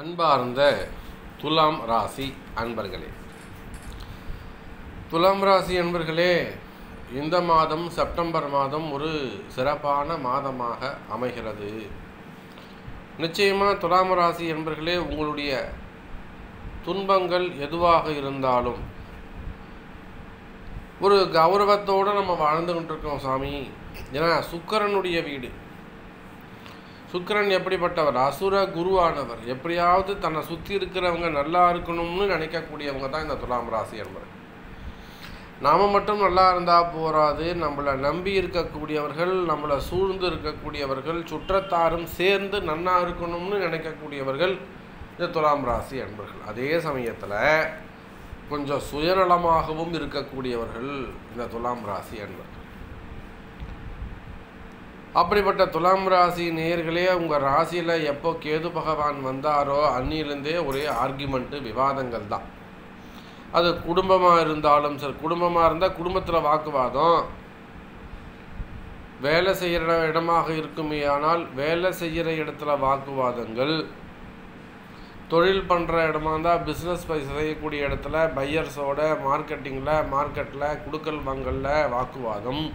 அன்பார்ந்த துலாம் ராசி அன்பர்களே, துலாம் ராசி அன்பர்களே, இந்த மாதம் செப்டம்பர் மாதம் ஒரு சிறப்பான மாதமாக அமைகிறது. நிச்சயமாக துலாம் ராசி அன்பர்களே, உங்களுடைய துன்பங்கள் எதுவாக இருந்தாலும் ஒரு கௌரவத்தோடு நம்ம வாழ்ந்துகிட்டு இருக்கோம் சாமி. ஏன்னா சுக்கிரனுடைய வீடு, சுக்கிரன் எப்படிப்பட்டவர்? அசுர குருவானவர். எப்படியாவது தன்னை சுற்றி இருக்கிறவங்க நல்லா இருக்கணும்னு நினைக்கக்கூடியவங்க தான் இந்த துலாம் ராசி என்பவர். நாம் மட்டும் நல்லா இருந்தால் போராது, நம்மளை நம்பி இருக்கக்கூடியவர்கள், நம்மளை சூழ்ந்து இருக்கக்கூடியவர்கள், சுற்றத்தாரும் சேர்ந்து நல்லா இருக்கணும்னு நினைக்கக்கூடியவர்கள் இந்த துலாம் ராசி என்பவர்கள். அதே சமயத்தில் கொஞ்சம் சுயநலமாகவும் இருக்கக்கூடியவர்கள் இந்த துலாம் ராசி என்பவர்கள். அப்படிப்பட்ட துலாம் ராசி நேயர்களே, உங்கள் ராசியில் எப்போ கேது பகவான் வந்தாரோ அன்னிலேருந்தே ஒரே ஆர்கியூமெண்ட்டு, விவாதங்கள் தான். அது குடும்பமாக இருந்தாலும் சரி, குடும்பமாக இருந்தால் குடும்பத்தில் வாக்குவாதம், வேலை செய்கிற இடமாக இருக்குமே ஆனால் வேலை செய்கிற இடத்துல வாக்குவாதங்கள், தொழில் பண்ணுற இடமா இருந்தால் பிஸ்னஸ் செய்யக்கூடிய இடத்துல பையர்ஸோட மார்க்கெட்டில் குடுக்கல் வாங்கலில் வாக்குவாதம்.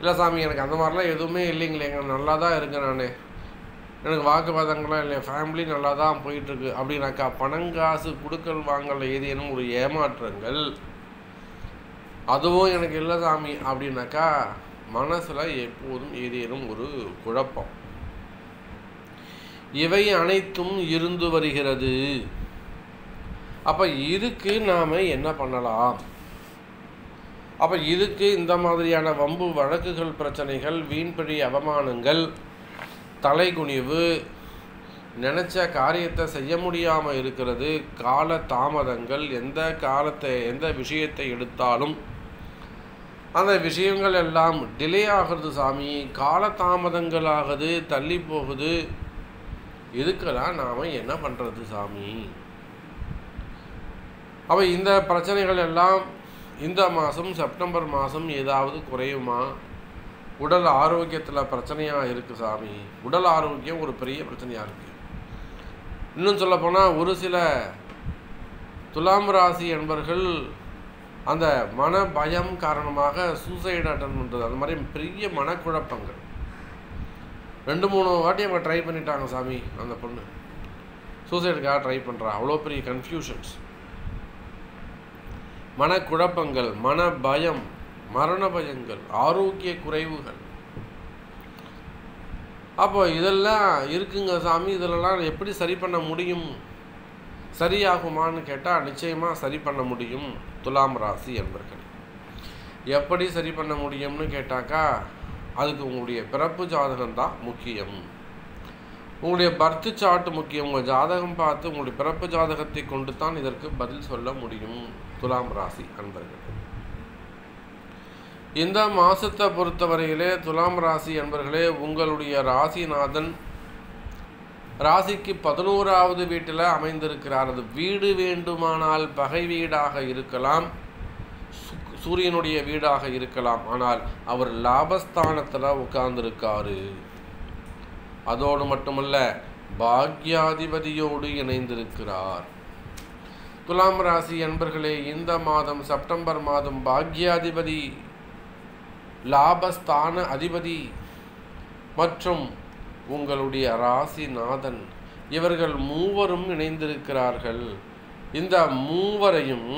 இல்லை சாமி, எனக்கு அந்த மாதிரிலாம் எதுவுமே இல்லைங்களே, எங்கள் நல்லா தான் இருக்கேன், நான் எனக்கு வாக்குவாதங்கள்லாம் இல்லை, ஃபேமிலி நல்லா தான் போயிட்டுருக்கு அப்படின்னாக்கா பணங்காசு குடுக்கல் வாங்கல ஏதேனும் ஒரு ஏமாற்றங்கள், அதுவும் எனக்கு இல்லை சாமி அப்படின்னாக்கா மனசில் எப்போதும் ஏதேனும் ஒரு குழப்பம், இவை அனைத்தும் இருந்து வருகிறது. அப்போ இதுக்கு நாம் என்ன பண்ணலாம்? அப்போ இதுக்கு இந்த மாதிரியான வம்பு வழக்குகள், பிரச்சனைகள், வீண்பழி, அவமானங்கள், தலைகுனிவு, நினச்ச காரியத்தை செய்ய முடியாமல் இருக்கிறது, கால தாமதங்கள், எந்த விஷயத்தை எடுத்தாலும் அந்த விஷயங்கள் எல்லாம் டிலே ஆகிறது சாமி, காலதாமதங்கள் ஆகுது, தள்ளி போகுது. இதுக்கெல்லாம் நாம் என்ன பண்ணுறது சாமி? அப்போ இந்த பிரச்சனைகள் எல்லாம் இந்த மாதம் செப்டம்பர் மாதம் ஏதாவது குறையுமா? உடல் ஆரோக்கியத்தில் பிரச்சனையாக இருக்குது சாமி. உடல் ஆரோக்கியம் ஒரு பெரிய பிரச்சனையாக இருக்குது. இன்னும் சொல்லப்போனால் ஒரு சில துலாம் ராசி என்பர்கள் அந்த மன பயம் காரணமாக சூசைடு அட்டன் பண்ணுறது, அந்த மாதிரி பெரிய மனக்குழப்பங்கள். 2-3 வாட்டி அவங்க ட்ரை பண்ணிட்டாங்க சாமி, அந்த பொண்ணு சூசைடுக்காக ட்ரை பண்ணுறா. அவ்வளோ பெரிய கன்ஃபியூஷன்ஸ், மனக்குழப்பங்கள், மன பயம், மரண பயங்கள், ஆரோக்கிய குறைவுகள். அப்போ இதெல்லாம் இருக்குங்க சாமி. இதெல்லாம் எப்படி சரி பண்ண முடியும்? சரியாகுமான்னு கேட்டால் நிச்சயமாக சரி பண்ண முடியும் துலாம் ராசி என்பர்கள். எப்படி சரி பண்ண முடியும்னு கேட்டாக்கா அதுக்கு உங்களுடைய பிறப்பு ஜாதகம் தான் முக்கியம். உங்களுடைய பர்த் சார்ட் முக்கியம். உங்கள் ஜாதகம் பார்த்து உங்களுடைய பிறப்பு ஜாதகத்தை கொண்டு தான் இதற்கு பதில் சொல்ல முடியும் துலாம் ராசி அன்பர்கள். இந்த மாதத்தை பொறுத்தவரையிலே துலாம் ராசி அன்பர்களே, உங்களுடைய ராசிநாதன் ராசிக்கு 11வது வீட்டில் அமைந்திருக்கிறார். அது வீடு வேண்டுமானால் பகை வீடாக இருக்கலாம், சூரியனுடைய வீடாக இருக்கலாம், ஆனால் அவர் லாபஸ்தானத்தில் உட்கார்ந்திருக்காரு. அதோடு மட்டுமல்ல, பாக்யாதிபதியோடு இணைந்திருக்கிறார். துலாம் ராசி அன்பர்களே, இந்த மாதம் செப்டம்பர் மாதம் பாக்யாதிபதி, லாபஸ்தான அதிபதி மற்றும் உங்களுடைய ராசிநாதன் இவர்கள் மூவரும் இணைந்திருக்கிறார்கள். இந்த மூவரையும்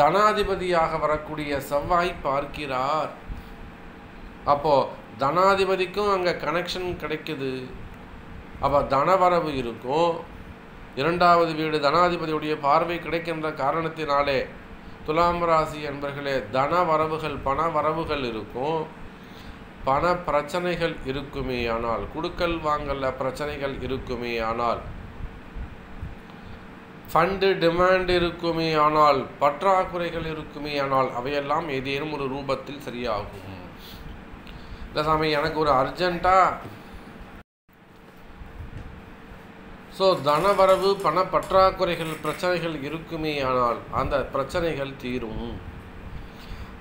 தனாதிபதியாக வரக்கூடிய செவ்வாய் பார்க்கிறார். அப்போது தனாதிபதிக்கும் அங்கே கனெக்ஷன் கிடைக்குது. அப்போ தனவரவு இருக்கும். 2வது வீடு தனாதிபதியுடைய பார்வை கிடைக்கின்ற காரணத்தினாலே துலாம் ராசி என்பர்களே தன வரவுகள், பண வரவுகள் இருக்கும், பண பிரச்சனைகள் இருக்குமே ஆனால், குடுக்கல் வாங்கல பிரச்சனைகள் இருக்குமே ஆனால், ஃபண்டு டிமாண்ட் இருக்குமே ஆனால், பற்றாக்குறைகள் இருக்குமே ஆனால், அவையெல்லாம் ஏதேனும் ஒரு ரூபத்தில் சரியாகும். இல்லை சாமி, எனக்கு ஒரு அர்ஜெண்ட்டாக தனவரவு, பண பற்றாக்குறைகள், பிரச்சனைகள் இருக்குமே ஆனால் அந்த பிரச்சனைகள் தீரும்.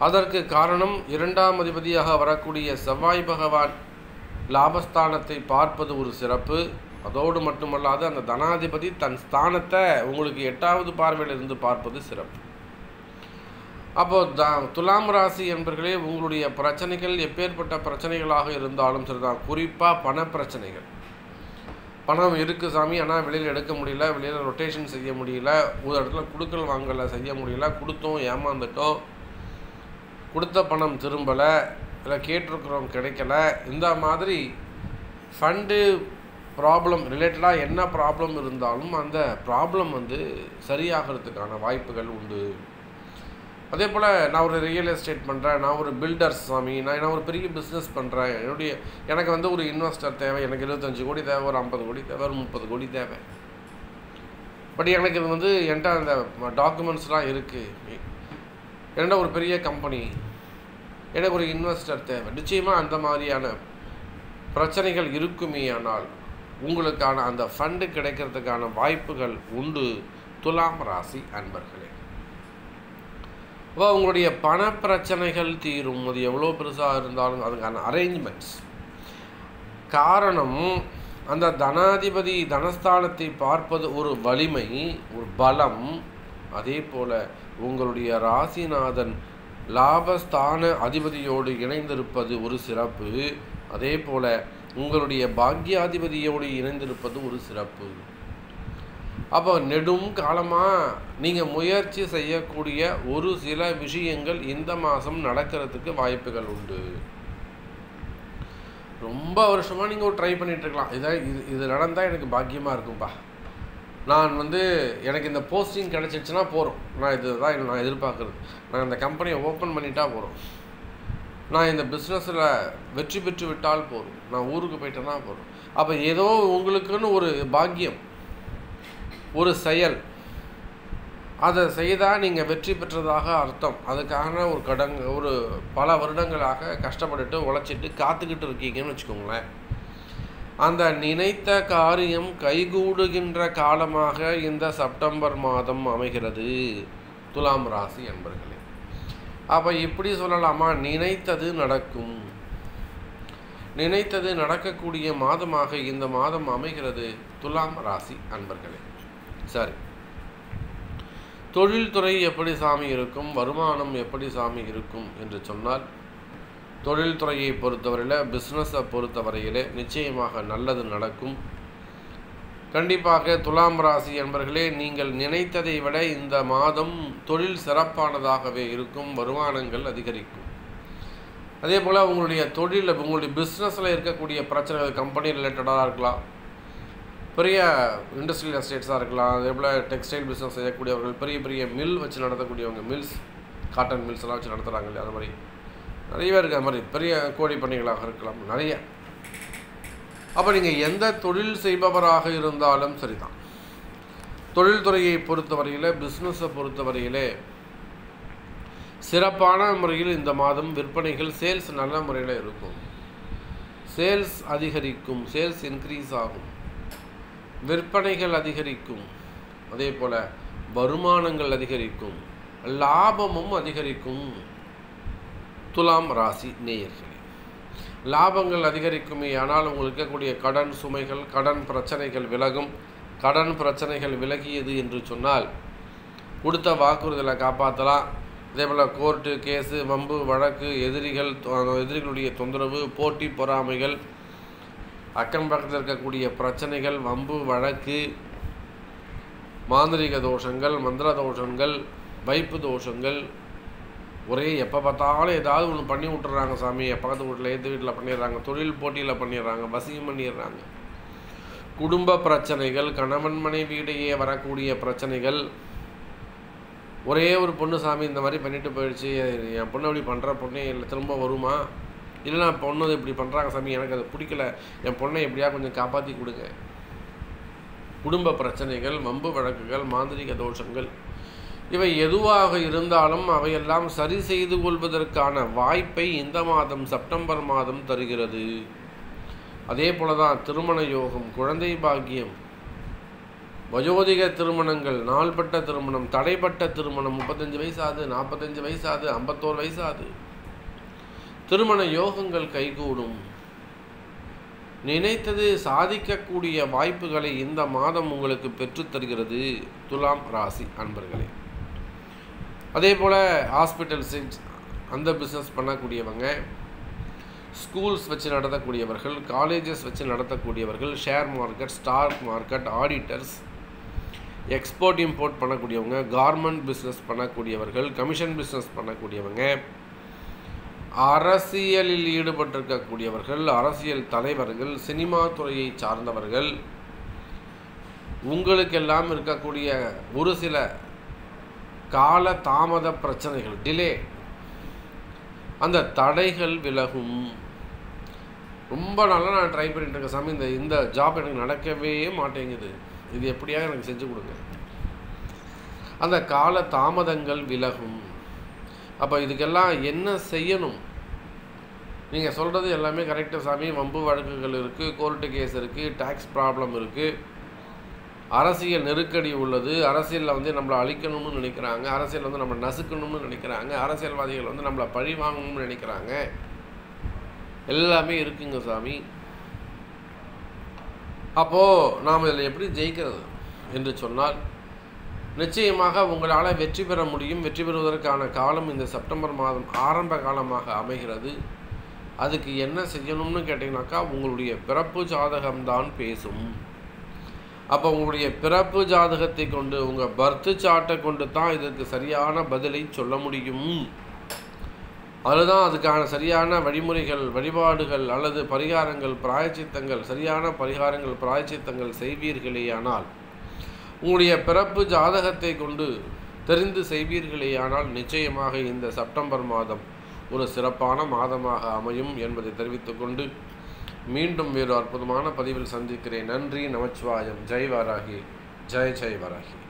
அதற்கு காரணம் 2ஆம் அதிபதியாக வரக்கூடிய செவ்வாய் பகவான் லாபஸ்தானத்தை பார்ப்பது ஒரு சிறப்பு. அதோடு மட்டுமல்லாது அந்த தனாதிபதி தன் ஸ்தானத்தை உங்களுக்கு 8வது பார்வையிலிருந்து பார்ப்பது சிறப்பு. அப்போது துலாம் ராசி என்பர்களே, உங்களுடைய பிரச்சனைகள் எப்பேற்பட்ட பிரச்சனைகளாக இருந்தாலும் சரிதான், குறிப்பாக பண பிரச்சனைகள். பணம் இருக்குது சாமி, ஆனால் வெளியில் எடுக்க முடியல, வெளியில் ரொட்டேஷன் செய்ய முடியல, ஒரு இடத்துல கொடுக்கல் வாங்கலை செய்ய முடியல, கொடுத்தோம் ஏமாந்துட்டோம், கொடுத்த பணம் திரும்பலை, இல்லை கேட்டிருக்கிறோம் கிடைக்கல, இந்த மாதிரி ஃபண்டு ப்ராப்ளம் ரிலேட்டடாக என்ன ப்ராப்ளம் இருந்தாலும் அந்த ப்ராப்ளம் சரியாகிறதுக்கான வாய்ப்புகள் உண்டு. அதே போல் நான் ஒரு ரியல் எஸ்டேட் பண்ணுறேன், நான் ஒரு பில்டர்ஸ் சாமி, நான் ஒரு பெரிய பிஸ்னஸ் பண்ணுறேன், எனக்கு ஒரு இன்வெஸ்டர் தேவை, எனக்கு 25 கோடி தேவை, ஒரு 50 கோடி தேவை, ஒரு 30 கோடி தேவை, பட் எனக்கு இது என்கிட்ட அந்த டாக்குமெண்ட்ஸ்லாம் இருக்குது, என்னோட ஒரு பெரிய கம்பெனி, எனக்கு ஒரு இன்வெஸ்டர் தேவை. நிச்சயமாக அந்த மாதிரியான பிரச்சனைகள் இருக்குமே, ஆனால் உங்களுக்கான அந்த ஃபண்டு கிடைக்கிறதுக்கான வாய்ப்புகள் உண்டு துலாம் ராசி அன்பர்களே. இப்போ உங்களுடைய பண பிரச்சனைகள் தீரும், அது எவ்வளோ பெருசாக இருந்தாலும் அதுக்கான அரேஞ்ச்மெண்ட்ஸ். காரணம், அந்த தனாதிபதி தனஸ்தானத்தை பார்ப்பது ஒரு வலிமை, ஒரு பலம். அதே போல் உங்களுடைய ராசிநாதன் லாபஸ்தான அதிபதியோடு இணைந்திருப்பது ஒரு சிறப்பு. அதே போல் உங்களுடைய பாக்யாதிபதியோடு இணைந்திருப்பது ஒரு சிறப்பு. அப்போ நெடும் காலமாக நீங்கள் முயற்சி செய்யக்கூடிய ஒரு சில விஷயங்கள் இந்த மாதம் நடக்கிறதுக்கு வாய்ப்புகள் உண்டு. ரொம்ப வருஷமாக நீங்கள் ஒரு ட்ரை பண்ணிகிட்ருக்கலாம், இது நடந்தால் எனக்கு பாக்கியமாக இருக்கும்பா, நான் எனக்கு இந்த போஸ்டிங் கிடச்சிடுச்சுன்னா போகிறோம், நான் இதுதான் நான் எதிர்பார்க்குறது, நான் இந்த கம்பெனியை ஓப்பன் பண்ணிட்டா போகிறோம், நான் இந்த பிஸ்னஸில் வெற்றி பெற்று விட்டால் போகிறோம், நான் ஊருக்கு போயிட்டேன்னா போகிறோம். அப்போ ஏதோ உங்களுக்குன்னு ஒரு பாக்கியம், ஒரு செயல், அதை செய்தால் நீங்கள் வெற்றி பெற்றதாக அர்த்தம். அதுக்காக ஒரு பல வருடங்களாக கஷ்டப்பட்டுட்டு உழைச்சிட்டு காத்துக்கிட்டு இருக்கீங்கன்னு வச்சுக்கோங்களேன். அந்த நினைத்த காரியம் கைகூடுகின்ற காலமாக இந்த செப்டம்பர் மாதம் அமைகிறது துலாம் ராசி அன்பர்களே. அப்போ இப்படி சொல்லலாமா, நினைத்தது நடக்கும், நினைத்தது நடக்கக்கூடிய மாதமாக இந்த மாதம் அமைகிறது துலாம் ராசி அன்பர்களே. சரி, தொழில்துறை எப்படி சாமி இருக்கும், வருமானம் எப்படி சாமி இருக்கும் என்று சொன்னால், தொழில்துறையை பொறுத்தவரையில், பிஸ்னஸை பொறுத்தவரையில் நிச்சயமாக நல்லது நடக்கும். கண்டிப்பாக துலாம் ராசி என்பர்களே, நீங்கள் நினைத்ததை விட இந்த மாதம் தொழில் சிறப்பானதாகவே இருக்கும், வருமானங்கள் அதிகரிக்கும். அதே போல் உங்களுடைய தொழிலில், உங்களுடைய பிஸ்னஸில் இருக்கக்கூடிய பிரச்சனைகள், கம்பெனி ரிலேட்டடாக இருக்கலாம், பெரிய இண்டஸ்ட்ரியல் எஸ்டேட்ஸாக இருக்கலாம், அதே போல் டெக்ஸ்டைல் பிஸ்னஸ் செய்யக்கூடியவர்கள், பெரிய பெரிய மில் வச்சு நடத்தக்கூடியவங்க, மில்ஸ், காட்டன் மில்ஸ்லாம் வச்சு நடத்துகிறாங்க இல்லையா, அது மாதிரி நிறைய இருக்கிற மாதிரி பெரிய கோடி பணிகளாக இருக்கலாம் நிறைய. அப்போ நீங்கள் எந்த தொழில் செய்பவராக இருந்தாலும் சரிதான், தொழில்துறையை பொறுத்தவரையிலே, பிஸ்னஸை பொறுத்தவரையிலே சிறப்பான முறையில் இந்த மாதம் விற்பனைகள், சேல்ஸ் நல்ல முறையில் இருக்கும், சேல்ஸ் அதிகரிக்கும், சேல்ஸ் இன்க்ரீஸ் ஆகும், விற்பனைகள் அதிகரிக்கும், அதே போல் வருமானங்கள் அதிகரிக்கும், லாபமும் அதிகரிக்கும் துலாம் ராசி நேயர்களே. லாபங்கள் அதிகரிக்குமே, ஆனால் உங்களுக்கு இருக்கக்கூடிய கடன் சுமைகள், கடன் பிரச்சனைகள் விலகும். கடன் பிரச்சனைகள் விலகியது என்று சொன்னால் கொடுத்த வாக்குறுதியில் காப்பாற்றலாம். அதே போல் கோர்ட்டு கேஸு, வம்பு வழக்கு, எதிரிகளுடைய தொந்தரவு, போட்டி பொறாமைகள், அக்கம் பக்கத்தில் இருக்கக்கூடிய பிரச்சனைகள், வம்பு வழக்கு, மாந்திரிக தோஷங்கள், மந்திர தோஷங்கள், வைப்பு தோஷங்கள், ஒரே எப்போ பார்த்தாலும் ஏதாவது ஒன்று பண்ணி விட்டுறாங்க சாமி, பக்கத்து வீட்டில், எது வீட்டில் பண்ணிடுறாங்க, தொழில் போட்டியில் பண்ணிடுறாங்க, வசியம் பண்ணிடுறாங்க, குடும்ப பிரச்சனைகள், கணவன் மனைவியிடையே வரக்கூடிய பிரச்சனைகள், ஒரே ஒரு பொண்ணு சாமி இந்த மாதிரி பண்ணிட்டு போயிடுச்சு, என் பொண்ணு அப்படி பண்ணுற பொண்ணே இல்லை திரும்ப வருமா, இல்லைனா பொண்ணு இப்படி பண்ணுறாங்க சாமி, எனக்கு அது பிடிக்கல, என் பொண்ணை எப்படியா கொஞ்சம் காப்பாற்றி கொடுங்க, குடும்ப பிரச்சனைகள், வம்பு வழக்குகள், மாந்திரிக தோஷங்கள், இவை எதுவாக இருந்தாலும் அவையெல்லாம் சரி செய்து கொள்வதற்கான வாய்ப்பை இந்த மாதம் செப்டம்பர் மாதம் தருகிறது. அதே போல தான் திருமண யோகம், குழந்தை பாக்கியம், வயோதிக திருமணங்கள், நாள்பட்ட திருமணம், தடைப்பட்ட திருமணம், 35 வயசாது, 45 வயசாது, 51 வயசாது, திருமண யோகங்கள் கைகூடும். நினைத்தது சாதிக்கக்கூடிய வாய்ப்புகளை இந்த மாதம் உங்களுக்கு பெற்றுத்தருகிறது துலாம் ராசி அன்பர்களே. அதே போல் ஹாஸ்பிட்டல்ஸ் அந்த பிஸ்னஸ் பண்ணக்கூடியவங்க, ஸ்கூல்ஸ் வச்சு நடத்தக்கூடியவர்கள், காலேஜஸ் வச்சு நடத்தக்கூடியவர்கள், share market, stock market, auditors, export import பண்ணக்கூடியவங்க, கார்மெண்ட் பிஸ்னஸ் பண்ணக்கூடியவர்கள், கமிஷன் பிஸ்னஸ் பண்ணக்கூடியவங்க, அரசியலில் ஈடுபட்டிருக்கக்கூடியவர்கள், அரசியல் தலைவர்கள், சினிமா துறையை சார்ந்தவர்கள், உங்களுக்கெல்லாம் இருக்கக்கூடிய ஒரு சில கால தாமத பிரச்சனைகள், டிலே, அந்த தடைகள் விலகும். ரொம்ப நல்லா நான் ட்ரை பண்ணிட்டு இருக்கேன் சாமி, இந்த ஜாப் எனக்கு நடக்கவே மாட்டேங்குது, இது எப்படியாக எனக்கு செஞ்சு கொடுங்க. அந்த கால தாமதங்கள் விலகும். அப்போ இதுக்கெல்லாம் என்ன செய்யணும்? நீங்கள் சொல்கிறது எல்லாமே கரெக்டாக சாமி. வம்பு வழக்குகள் இருக்குது, கோர்ட்டு கேஸ் இருக்குது, டேக்ஸ் ப்ராப்ளம் இருக்குது, அரசியல் நெருக்கடி உள்ளது, அரசியலில் வந்து நம்மளை அழிக்கணும்னு நினைக்கிறாங்க, அரசியல் வந்து நம்மளை நசுக்கணும்னு நினைக்கிறாங்க, அரசியல்வாதிகள் வந்து நம்மளை பழி வாங்கணும்னு நினைக்கிறாங்க, எல்லாமே இருக்குங்க சாமி. அப்போது நாம் இதில் எப்படி ஜெயிக்கிறது என்று சொன்னால், நிச்சயமாக உங்களால் வெற்றி பெற முடியும். வெற்றி பெறுவதற்கான காலம் இந்த செப்டம்பர் மாதம் ஆரம்ப காலமாக அமைகிறது. அதுக்கு என்ன செய்யணும்னு கேட்டிங்கனாக்கா, உங்களுடைய பிறப்பு ஜாதகம்தான் பேசும். அப்போ உங்களுடைய பிறப்பு ஜாதகத்தை கொண்டு, உங்கள் பர்த்து சார்ட்டை கொண்டு தான் இதற்கு சரியான பதிலை சொல்ல முடியும். அதுதான் அதுக்கான சரியான வழிமுறைகள், வழிபாடுகள் அல்லது பரிகாரங்கள், பிராயச்சித்தங்கள், சரியான பரிகாரங்கள் பிராயச்சித்தங்கள் செய்வீர்களேயானால், உங்களுடைய பிறப்பு ஜாதகத்தை கொண்டு தெரிந்து செய்வீர்களேயானால், நிச்சயமாக இந்த செப்டம்பர் மாதம் ஒரு சிறப்பான மாதமாக அமையும் என்பதை தெரிவித்துக்கொண்டு மீண்டும் வேறு அற்புதமான பதிவில் சந்திக்கிறேன். நன்றி. நமச்சிவாயம். ஜெய் வாராகி. ஜெய் ஜெய் வாராகி.